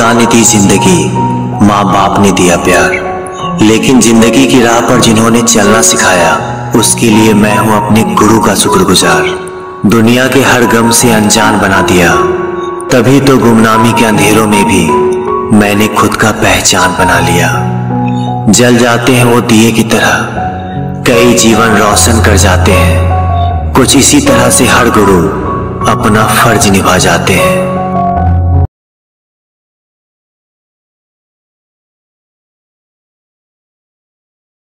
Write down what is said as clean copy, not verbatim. खुदा ने दी जिंदगी, माँ बाप ने दिया प्यार, लेकिन जिंदगी की राह पर जिन्होंने चलना सिखाया उसके लिए मैं हूँ अपने गुरु का शुक्रगुजार। दुनिया के हर गम से अनजान बना दिया, तभी तो गुमनामी के अंधेरों में भी मैंने खुद का पहचान बना लिया। जल जाते हैं वो दिए की तरह, कई जीवन रोशन कर जाते हैं। कुछ इसी तरह से हर गुरु अपना फर्ज निभा जाते हैं।